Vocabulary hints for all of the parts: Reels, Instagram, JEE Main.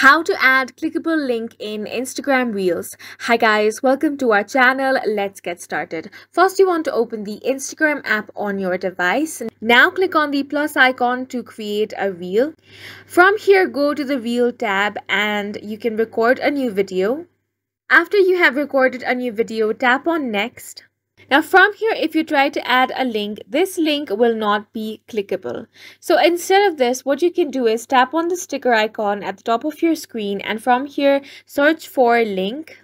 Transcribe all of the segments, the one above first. How to add clickable link in Instagram Reels. Hi guys, welcome to our channel. Let's get started. First, you want to open the Instagram app on your device. Now click on the plus icon to create a reel. From here, go to the Reel tab and you can record a new video. After you have recorded a new video, tap on Next. Now from here, if you try to add a link, this link will not be clickable. So instead of this, what you can do is tap on the sticker icon at the top of your screen and from here, search for link.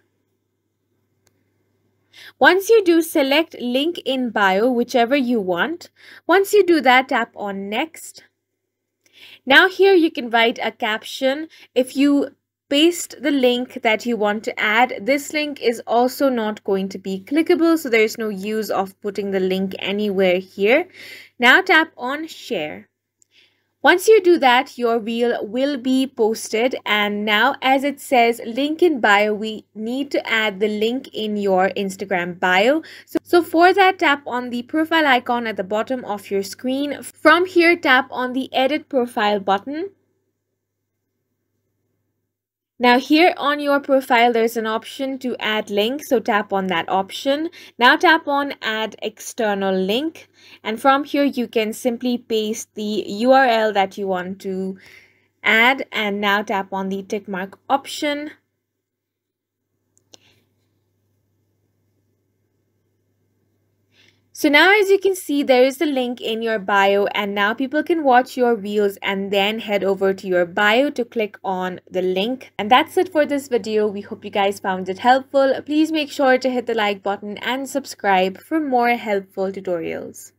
Once you do, select link in bio, whichever you want. Once you do that, tap on Next. Now here you can write a caption. If you paste the link that you want to add, this link is also not going to be clickable, so there is no use of putting the link anywhere here. Now tap on Share. Once you do that, your reel will be posted, and now as it says link in bio, we need to add the link in your Instagram bio. So for that, tap on the profile icon at the bottom of your screen. From here, tap on the Edit Profile button. Now here on your profile, there's an option to add link, so tap on that option. Now tap on Add External Link, and from here you can simply paste the URL that you want to add, and now tap on the tick mark option. So now as you can see, there is the link in your bio, and now people can watch your reels and then head over to your bio to click on the link. And that's it for this video. We hope you guys found it helpful. Please make sure to hit the like button and subscribe for more helpful tutorials.